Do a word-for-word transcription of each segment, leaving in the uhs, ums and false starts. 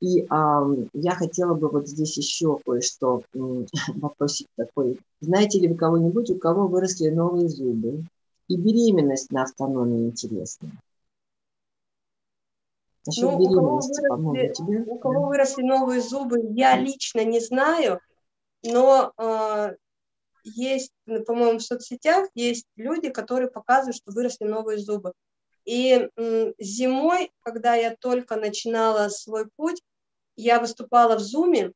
И э, я хотела бы вот здесь еще кое-что попросить такой. Знаете ли вы кого-нибудь, у кого выросли новые зубы? И беременность на автономии интересна. Ну, у, кого выросли, у кого выросли новые зубы, я лично не знаю, но э, есть, по-моему, в соцсетях есть люди, которые показывают, что выросли новые зубы. И э, зимой, когда я только начинала свой путь, я выступала в Зуме,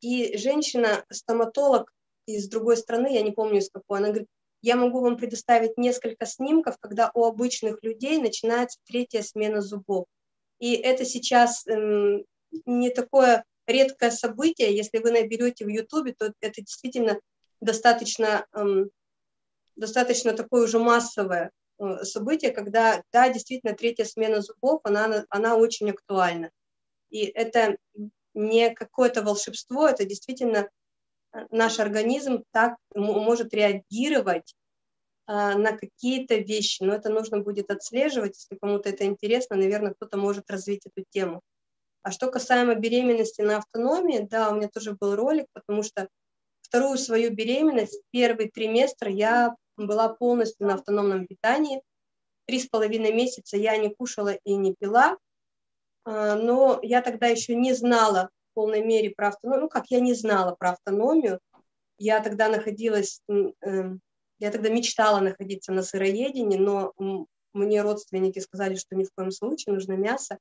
и женщина-стоматолог из другой страны, я не помню из какой, она говорит: я могу вам предоставить несколько снимков, когда у обычных людей начинается третья смена зубов. И это сейчас э, не такое редкое событие. Если вы наберете в Ютубе, то это действительно достаточно, э, достаточно такое уже массовое э, событие, когда, да, действительно, третья смена зубов, она, она очень актуальна. И это не какое-то волшебство, это действительно наш организм так может реагировать э, на какие-то вещи, но это нужно будет отслеживать, если кому-то это интересно, наверное, кто-то может развить эту тему. А что касаемо беременности на автономии, да, у меня тоже был ролик, потому что вторую свою беременность, первый триместр, я была полностью на автономном питании, три с половиной месяца я не кушала и не пила, э, но я тогда еще не знала в полной мере про автономию, ну как я не знала про автономию, я тогда находилась, я тогда мечтала находиться на сыроедении, но мне родственники сказали, что ни в коем случае нужно мясо,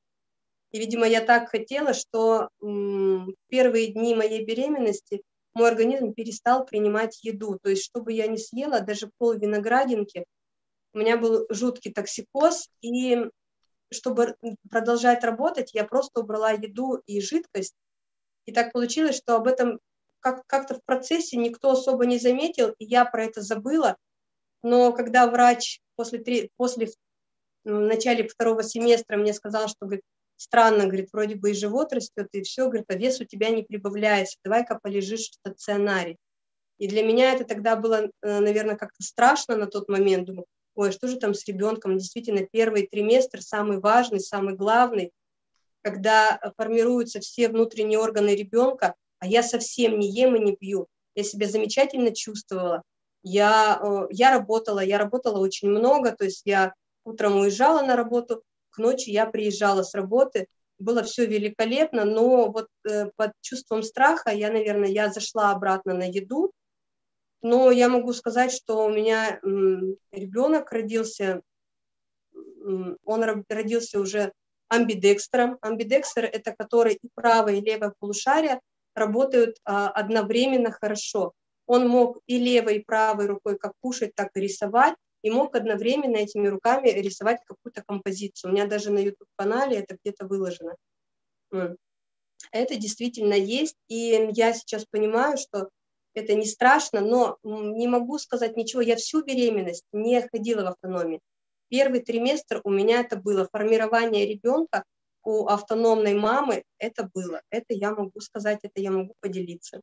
и, видимо, я так хотела, что в первые дни моей беременности мой организм перестал принимать еду, то есть, что бы я ни съела, даже пол виноградинки, у меня был жуткий токсикоз, и чтобы продолжать работать, я просто убрала еду и жидкость. И так получилось, что об этом как-то в процессе никто особо не заметил, и я про это забыла. Но когда врач после, три, после в начале второго семестра мне сказал, что, говорит, странно, говорит, вроде бы и живот растет, и все, говорит, а вес у тебя не прибавляется, давай-ка полежишь в стационаре. И для меня это тогда было, наверное, как-то страшно на тот момент. Думаю, ой, что же там с ребенком? Действительно, первый триместр самый важный, самый главный, когда формируются все внутренние органы ребенка, а я совсем не ем и не пью. Я себя замечательно чувствовала. Я, я работала, я работала очень много, то есть я утром уезжала на работу, к ночи я приезжала с работы, было все великолепно, но вот под чувством страха я, наверное, я зашла обратно на еду, но я могу сказать, что у меня ребенок родился, он родился уже амбидекстером. Амбидекстер – это который и правое, и левое полушарие работают а, одновременно хорошо. Он мог и левой, и правой рукой как кушать, так и рисовать, и мог одновременно этими руками рисовать какую-то композицию. У меня даже на YouTube-канале это где-то выложено. Это действительно есть, и я сейчас понимаю, что это не страшно, но не могу сказать ничего. Я всю беременность не ходила в автономии. Первый триместр у меня это было, формирование ребенка у автономной мамы это было. Это я могу сказать, это я могу поделиться.